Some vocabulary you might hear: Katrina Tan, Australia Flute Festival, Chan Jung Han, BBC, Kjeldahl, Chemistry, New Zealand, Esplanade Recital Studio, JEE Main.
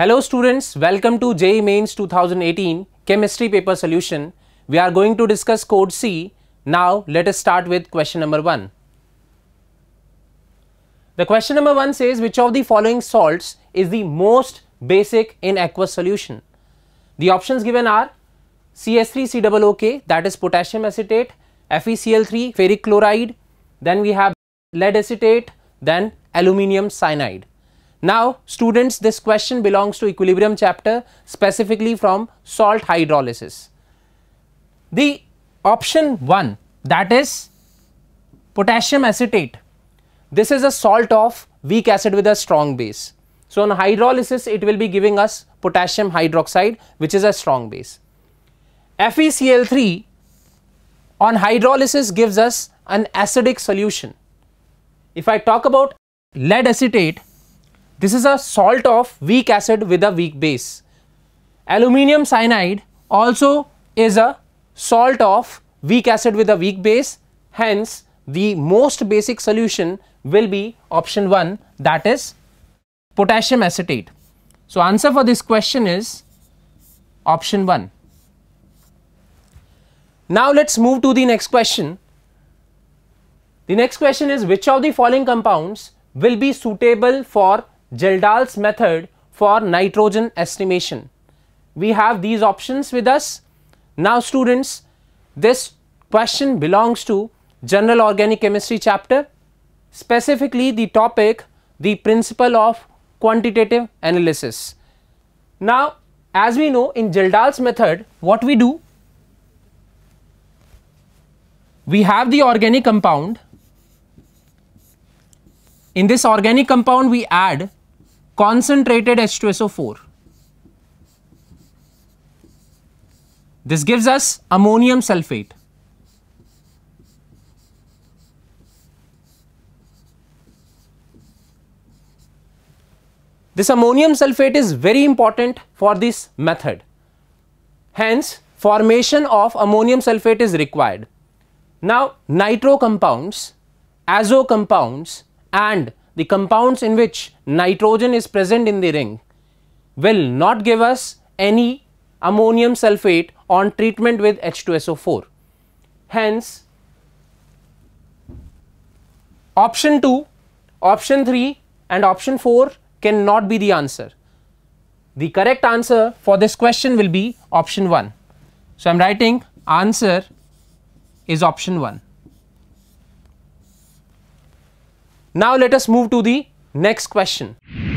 Hello students, welcome to JEE Main's 2018 Chemistry paper solution. We are going to discuss code C. Now let us start with question number 1. The question number 1 says which of the following salts is the most basic in aqueous solution. The options given are CH3COOK, that is potassium acetate, FeCl3 ferric chloride, then we have lead acetate, then aluminium cyanide. Now students, this question belongs to equilibrium chapter, specifically from salt hydrolysis. The option 1, that is potassium acetate, this is a salt of weak acid with a strong base. So on hydrolysis it will be giving us potassium hydroxide, which is a strong base. FeCl3 on hydrolysis gives us an acidic solution. If I talk about lead acetate, this is a salt of weak acid with a weak base. Aluminium cyanide also is a salt of weak acid with a weak base, hence the most basic solution will be option 1, that is potassium acetate. So answer for this question is option 1. Now let's move to the next question. The next question is which of the following compounds will be suitable for Kjeldahl's method for nitrogen estimation. We have these options with us. Now students, this question belongs to General Organic Chemistry chapter, specifically the topic, the principle of quantitative analysis. Now as we know, in Kjeldahl's method, what we do, we have the organic compound. In this organic compound we add concentrated H2SO4. This gives us ammonium sulfate. This ammonium sulfate is very important for this method. Hence, formation of ammonium sulfate is required. Now, nitro compounds, azo compounds and the compounds in which nitrogen is present in the ring will not give us any ammonium sulfate on treatment with H2SO4. Hence, option 2, option 3 and option 4 cannot be the answer. The correct answer for this question will be option 1. So I am writing answer is option 1. Now let us move to the next question.